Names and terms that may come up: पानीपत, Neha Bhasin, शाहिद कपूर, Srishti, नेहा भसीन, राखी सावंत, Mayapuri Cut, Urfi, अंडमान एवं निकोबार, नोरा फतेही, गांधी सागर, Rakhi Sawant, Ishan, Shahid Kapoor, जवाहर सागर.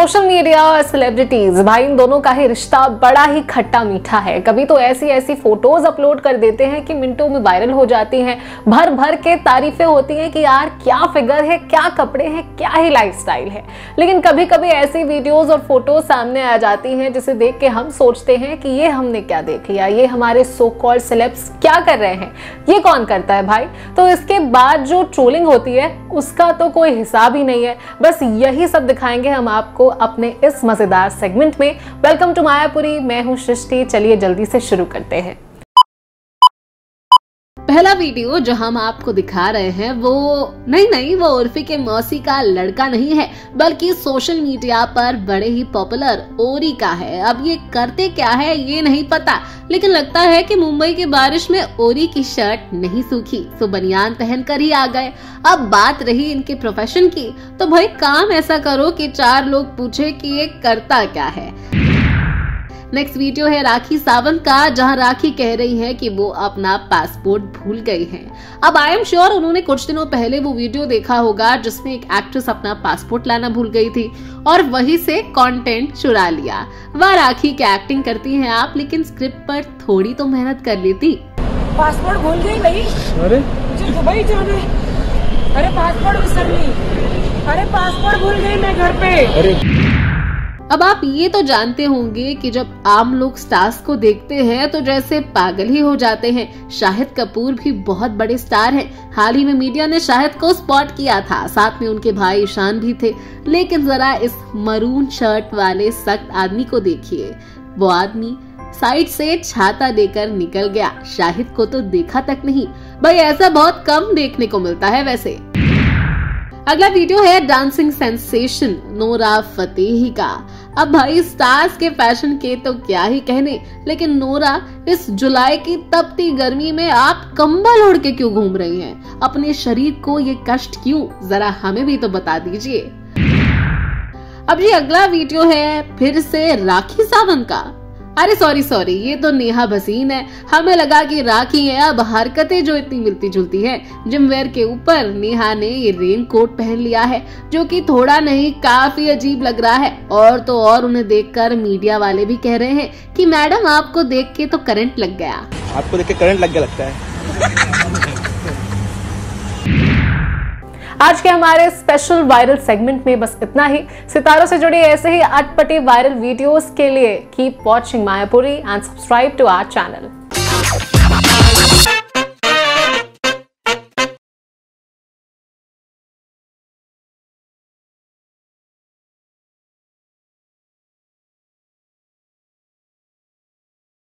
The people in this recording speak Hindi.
सोशल मीडिया और सेलिब्रिटीज, भाई इन दोनों का ही रिश्ता बड़ा ही खट्टा मीठा है। कभी तो ऐसी ऐसी फोटोज अपलोड कर देते हैं कि मिनटों में वायरल हो जाती हैं, भर भर के तारीफें होती हैं कि यार क्या फिगर है, क्या कपड़े हैं, क्या ही लाइफस्टाइल है। लेकिन कभी कभी ऐसी वीडियोज और फोटोज सामने आ जाती हैं जिसे देख के हम सोचते हैं कि ये हमने क्या देख लिया, ये हमारे सो कॉल्ड सेलेब्स क्या कर रहे हैं, ये कौन करता है भाई। तो इसके बाद जो ट्रोलिंग होती है उसका तो कोई हिसाब ही नहीं है। बस यही सब दिखाएंगे हम आपको अपने इस मजेदार सेगमेंट में। वेलकम टू मायापुरी, मैं हूं सृष्टि। चलिए जल्दी से शुरू करते हैं। पहला वीडियो जो हम आपको दिखा रहे हैं वो उर्फी के मौसी का लड़का नहीं है, बल्कि सोशल मीडिया पर बड़े ही पॉपुलर ओरी का है। अब ये करते क्या है ये नहीं पता, लेकिन लगता है कि मुंबई की बारिश में ओरी की शर्ट नहीं सूखी तो बनियान पहनकर ही आ गए। अब बात रही इनके प्रोफेशन की, तो भाई काम ऐसा करो कि चार लोग पूछे कि ये करता क्या है। नेक्स्ट वीडियो है राखी सावंत का, जहां राखी कह रही हैं कि वो अपना पासपोर्ट भूल गई हैं। अब आई एम श्योर उन्होंने कुछ दिनों पहले वो वीडियो देखा होगा जिसमें एक एक्ट्रेस अपना पासपोर्ट लाना भूल गई थी और वहीं से कंटेंट चुरा लिया। वह राखी की एक्टिंग करती हैं आप, लेकिन स्क्रिप्ट पर थोड़ी तो मेहनत कर लेती। पासपोर्ट भूल गई भाई, अरे मुझे दुबई जाना है, अरे पासपोर्ट विसर गई, अरे पासपोर्ट भूल गई मैं घर पे। अब आप ये तो जानते होंगे कि जब आम लोग स्टार्स को देखते हैं तो जैसे पागल ही हो जाते हैं। शाहिद कपूर भी बहुत बड़े स्टार हैं। हाल ही में मीडिया ने शाहिद को स्पॉट किया था, साथ में उनके भाई ईशान भी थे। लेकिन जरा इस मरून शर्ट वाले सख्त आदमी को देखिए। वो आदमी साइड से छाता देकर निकल गया, शाहिद को तो देखा तक नहीं। भाई ऐसा बहुत कम देखने को मिलता है। वैसे अगला वीडियो है डांसिंग सेंसेशन नोरा फतेही का। अब भाई स्टार्स के फैशन के तो क्या ही कहने, लेकिन नोरा इस जुलाई की तपती गर्मी में आप कंबल ओढ़ के क्यों घूम रही हैं? अपने शरीर को ये कष्ट क्यों, जरा हमें भी तो बता दीजिए। अब ये अगला वीडियो है फिर से राखी सावंत का, अरे सॉरी ये तो नेहा भसीन है। हमें लगा कि राखी है। अब हरकतें जो इतनी मिलती जुलती है, जिमवेयर के ऊपर नेहा ने ये रेन कोट पहन लिया है जो कि थोड़ा नहीं काफी अजीब लग रहा है। और तो और उन्हें देखकर मीडिया वाले भी कह रहे हैं कि मैडम आपको देख के तो करंट लग गया, आपको देख के करंट लग गया लगता है। आज के हमारे स्पेशल वायरल सेगमेंट में बस इतना ही। सितारों से जुड़े ऐसे ही अटपटे वायरल वीडियोस के लिए keep watching Mayapuri and subscribe to our channel.